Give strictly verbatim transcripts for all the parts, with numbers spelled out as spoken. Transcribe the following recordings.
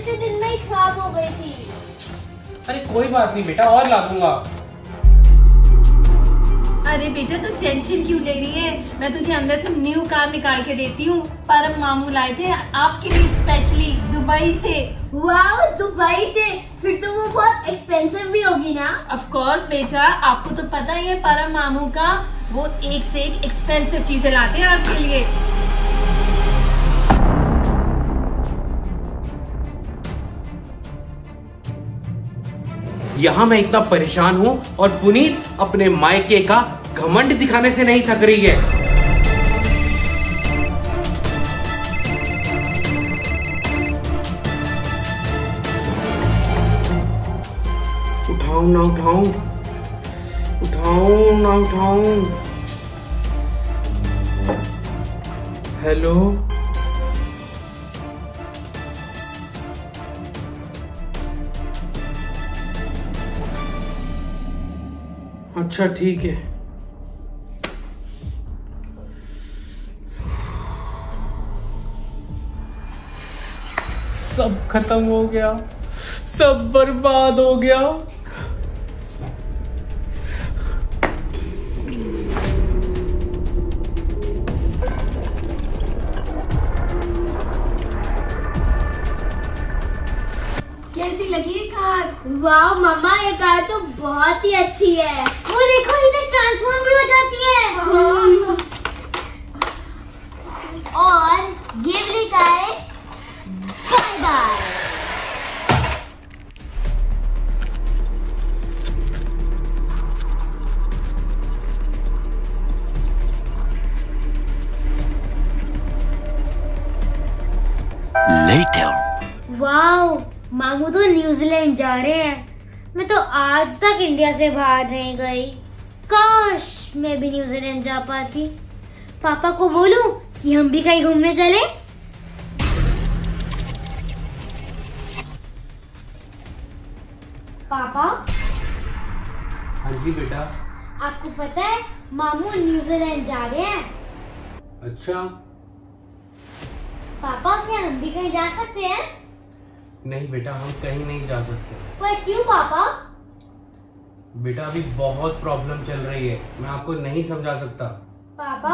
मेरे से दिन में ही खराब हो गई थी। अरे कोई बात नहीं बेटा, और ला दूंगा। अरे बेटा तुम तो टेंशन क्यों ले रही है, मैं तुझे अंदर से न्यू कार निकाल के देती हूँ। परम मामू लाए थे आपके लिए स्पेशली दुबई से। वाह दुबई से, फिर तो वो बहुत एक्सपेंसिव भी होगी ना। ऑफ कोर्स बेटा, आपको तो पता ही है परम मामू का, वो एक से एक एक्सपेंसिव चीजें लाते हैं आपके लिए। यहाँ मैं इतना परेशान हूँ और पुनीत अपने मायके का घमंड दिखाने से नहीं थक रही है। उठाऊं ना उठाऊं, उठाऊं ना उठाऊं। हेलो, अच्छा ठीक है। सब खत्म हो गया, सब बर्बाद हो गया। कैसी लगी ये कार? वाह मम्मा, ये कार तो बहुत ही अच्छी है। वो देखो इधर ट्रांसफॉर्म भी हो जाती है। और ये भी गाय बाय बाय। वाह मामू तो न्यूजीलैंड जा रहे हैं, मैं तो आज तक इंडिया से बाहर नहीं गई। काश मैं भी न्यूजीलैंड जा पाती। पापा को बोलूं कि हम भी कहीं घूमने चले। पापा। हाँ जी बेटा। आपको पता है मामू न्यूजीलैंड जा रहे हैं। अच्छा पापा, क्या हम भी कहीं जा सकते हैं? नहीं बेटा, हम कहीं नहीं जा सकते। पर क्यों पापा? बेटा अभी बहुत प्रॉब्लम चल रही है, मैं आपको नहीं समझा सकता। पापा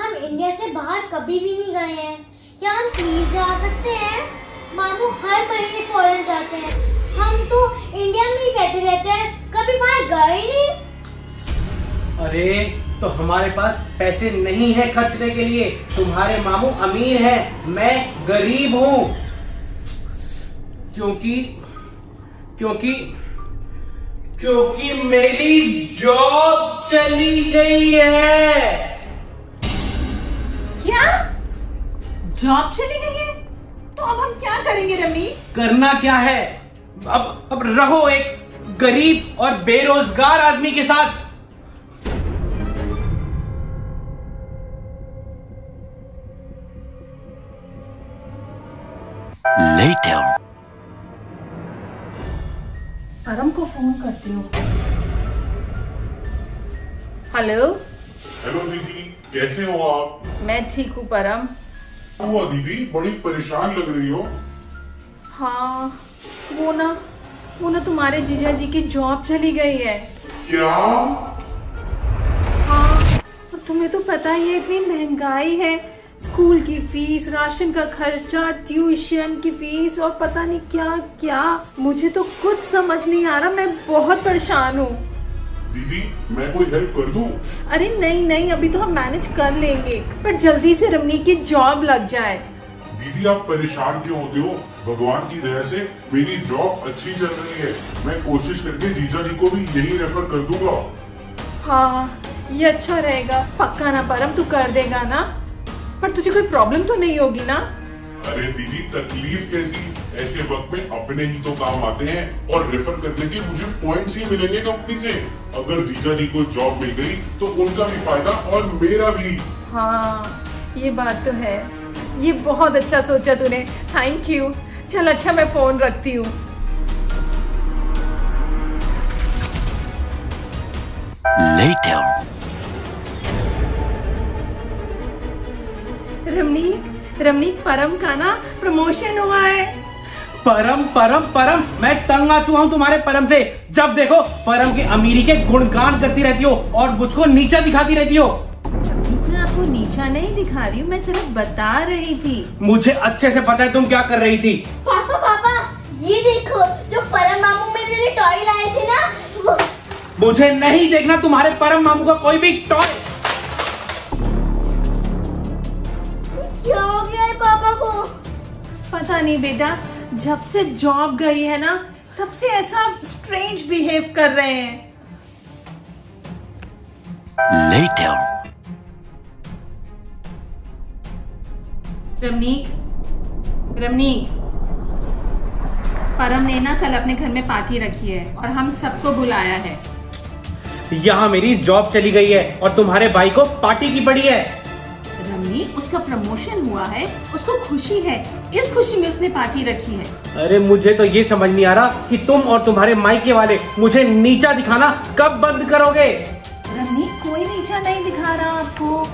हम इंडिया से बाहर कभी भी नहीं गए हैं, क्या हम प्लीज जा सकते हैं? मामू हर महीने फॉरेन जाते हैं, हम तो इंडिया में ही बैठे रहते हैं, कभी बाहर गए ही नहीं। अरे तो हमारे पास पैसे नहीं है खर्चने के लिए। तुम्हारे मामू अमीर है, मैं गरीब हूँ। क्योंकि क्योंकि क्योंकि मेरी जॉब चली गई है। क्या जॉब चली गई है? तो अब हम क्या करेंगे रमी? करना क्या है, अब अब रहो एक गरीब और बेरोजगार आदमी के साथ। Later. परम को फोन करती हूँ। हेलो। हेलो दीदी, कैसे हो आप? मैं ठीक हूँ परम। हुआ दीदी, बड़ी परेशान लग रही हो। हाँ वो ना वो ना तुम्हारे जीजा जी की जॉब चली गई है। क्या? हाँ, और तुम्हें तो पता ही है इतनी महंगाई है, स्कूल की फीस, राशन का खर्चा, ट्यूशन की फीस और पता नहीं क्या क्या। मुझे तो कुछ समझ नहीं आ रहा, मैं बहुत परेशान हूँ। दीदी मैं कोई हेल्प कर दूँ? अरे नहीं नहीं, अभी तो हम मैनेज कर लेंगे, पर जल्दी से रमणीक की जॉब लग जाए। दीदी आप परेशान क्यों होते हो? भगवान की दया से मेरी जॉब अच्छी चल रही है, मैं कोशिश करके जीजा जी को भी यही रेफर कर दूंगा। हाँ ये अच्छा रहेगा, पक्का ना परम, तू कर देगा ना? पर तुझे कोई प्रॉब्लम तो नहीं होगी ना? अरे दीदी तकलीफ कैसी, ऐसे वक्त में अपने ही तो काम आते हैं, और रेफर करने के मुझे पॉइंट्स ही मिलेंगे कंपनी से। अगर जीजा जी को जॉब मिल गई तो उनका भी फायदा और मेरा भी। हाँ ये बात तो है, ये बहुत अच्छा सोचा तूने, थैंक यू। चल अच्छा मैं फोन रखती हूँ। रमणीक रमणीक परम का ना प्रमोशन हुआ है। परम परम परम, मैं तंग आ चुका हूँ तुम्हारे परम से। जब देखो परम की अमीरी के गुणगान करती रहती हो और मुझको नीचा दिखाती रहती हो। मैं आपको नीचा नहीं दिखा रही हूँ, मैं सिर्फ बता रही थी। मुझे अच्छे से पता है तुम क्या कर रही थी। पापा पापा ये देखो, जो परम मामू मेरे लिए टॉय लाए थे ना वो। मुझे नहीं देखना तुम्हारे परम मामू का कोई भी टॉय। क्या हो गया है पापा को? पता नहीं बेटा, जब से जॉब गई है ना तब से ऐसा स्ट्रेंज बिहेव कर रहे हैं। Later. रमनीक, रमनीक, परम ने ना कल अपने घर में पार्टी रखी है और हम सबको बुलाया है। यहाँ मेरी जॉब चली गई है और तुम्हारे भाई को पार्टी की पड़ी है। रमनीक, उसका प्रमोशन हुआ है, उसको खुशी है, इस खुशी में उसने पार्टी रखी है। अरे मुझे तो ये समझ नहीं आ रहा कि तुम और तुम्हारे मायके वाले मुझे नीचा दिखाना कब बंद करोगे। रमनीक, कोई नीचा नहीं दिखा रहा आपको।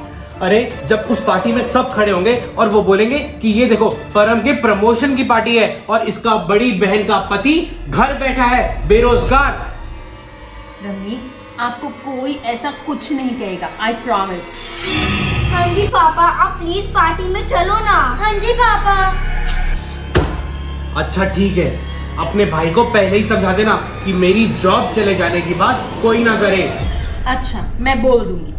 अरे जब उस पार्टी में सब खड़े होंगे और वो बोलेंगे कि ये देखो परम के प्रमोशन की पार्टी है और इसका बड़ी बहन का पति घर बैठा है बेरोजगार। रमनीक, आपको कोई ऐसा कुछ नहीं कहेगा, आई प्रॉमिस। हाँ जी पापा, आप प्लीज पार्टी में चलो ना। हाँ जी पापा। अच्छा ठीक है, अपने भाई को पहले ही समझा देना कि मेरी जॉब चले जाने की बात कोई ना करे। अच्छा मैं बोल दूंगी।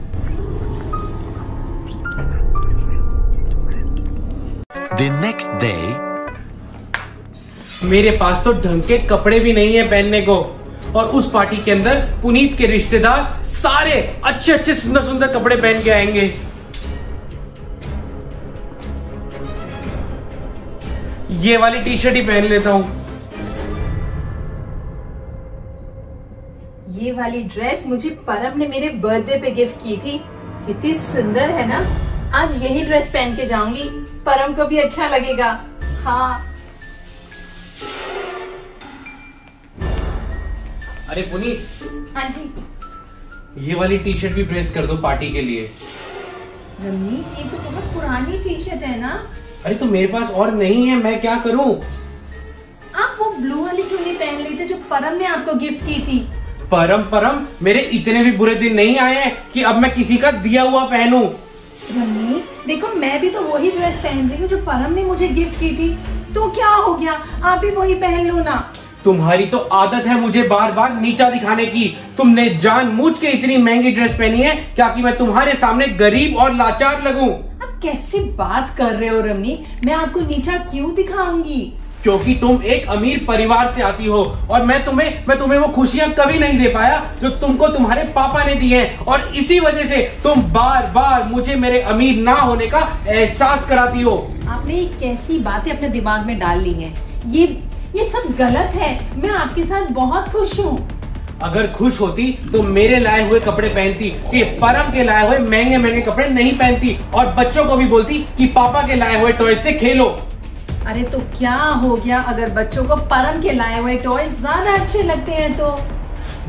The next day, मेरे पास तो ढंग के कपड़े भी नहीं है पहनने को और उस पार्टी के अंदर पुनीत के रिश्तेदार सारे अच्छे अच्छे सुंदर सुंदर कपड़े पहन के आएंगे। ये वाली टी शर्ट ही पहन लेता हूँ। ये वाली ड्रेस मुझे परम ने मेरे बर्थडे पे गिफ्ट की थी, कितनी सुंदर है ना। आज यही ड्रेस पहन के जाऊंगी, परम को भी अच्छा लगेगा। हाँ। अरे पुनीत। हाँ जी। ये वाली टी शर्ट भी प्रेस कर दो पार्टी के लिए। रमनी, ये तो बहुत पुरानी टी शर्ट है ना। अरे तो मेरे पास और नहीं है, मैं क्या करूँ? आप वो ब्लू वाली क्यों नहीं पहन लेते जो परम ने आपको गिफ्ट की थी? परम परम, मेरे इतने भी बुरे दिन नहीं आए हैं कि अब मैं किसी का दिया हुआ पहनूं। रमनी, देखो मैं भी तो वही ड्रेस पहन रही हूँ जो परम ने मुझे गिफ्ट की थी, तो क्या हो गया, आप भी वही पहन लो ना। तुम्हारी तो आदत है मुझे बार बार नीचा दिखाने की। तुमने जानबूझ के इतनी महंगी ड्रेस पहनी है क्या कि मैं तुम्हारे सामने गरीब और लाचार लगूं। आप कैसी बात कर रहे हो रमनी, मैं आपको नीचा क्यों दिखाऊंगी? क्योंकि तुम एक अमीर परिवार से आती हो और मैं तुम्हें मैं तुम्हें वो खुशियां कभी नहीं दे पाया जो तुमको तुम्हारे पापा ने दी हैं और इसी वजह से तुम बार बार मुझे मेरे अमीर ना होने का एहसास कराती हो। आपने कैसी बातें अपने दिमाग में डाल ली हैं? ये ये सब गलत है। मैं आपके साथ बहुत खुश हूँ। अगर खुश होती तो मेरे लाए हुए कपड़े पहनती, कि परम के लाए हुए महंगे महंगे कपड़े नहीं पहनती और बच्चों को भी बोलती कि पापा के लाए हुए टॉयज से खेलो। अरे तो क्या हो गया, अगर बच्चों को परम के लाए हुए टॉयज ज्यादा अच्छे लगते हैं तो।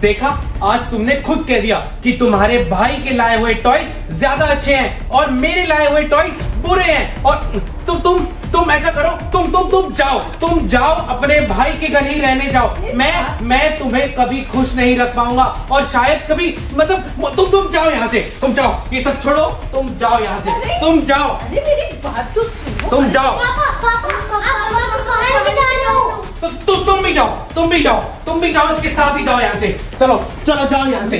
देखा, आज तुमने खुद कह दिया कि तुम्हारे भाई के लाए हुए टॉयज ज्यादा अच्छे हैं और मेरे लाए हुए टॉयज बुरे हैं। और तुम तुम तुम ऐसा करो, तुम तुम तुम जाओ तुम जाओ अपने भाई के घर ही रहने जाओ। मैं मैं तुम्हें कभी खुश नहीं रख पाऊंगा और शायद कभी, मतलब तुम तुम जाओ यहाँ से, तुम जाओ, ये सब छोड़ो, तुम जाओ यहाँ से, तुम जाओ। अरे मेरी बात तो सुनो, तुम जाओ। तुम तुम भी जाओ, तुम भी जाओ, तुम भी जाओ, इसके साथ ही जाओ यहाँ से, चलो चलो जाओ यहाँ से।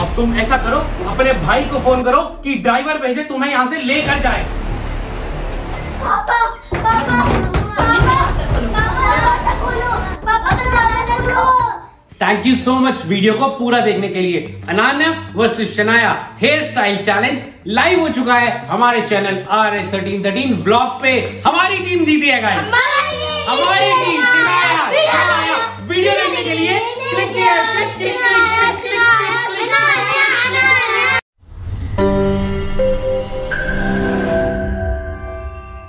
अब तुम ऐसा करो, अपने भाई को फोन करो कि ड्राइवर भेजे तुम्हें यहाँ से लेकर जाए। पापा, पापा, पापा, thank you so much video को पूरा देखने के लिए। Ananya versus Shanaya hairstyle challenge live हो चुका है हमारे channel R S thirteen thirteen blogs पे। हमारी टीम जीती है गाइस, हमारी टीम। वीडियो देखने के लिए क्लिक किया।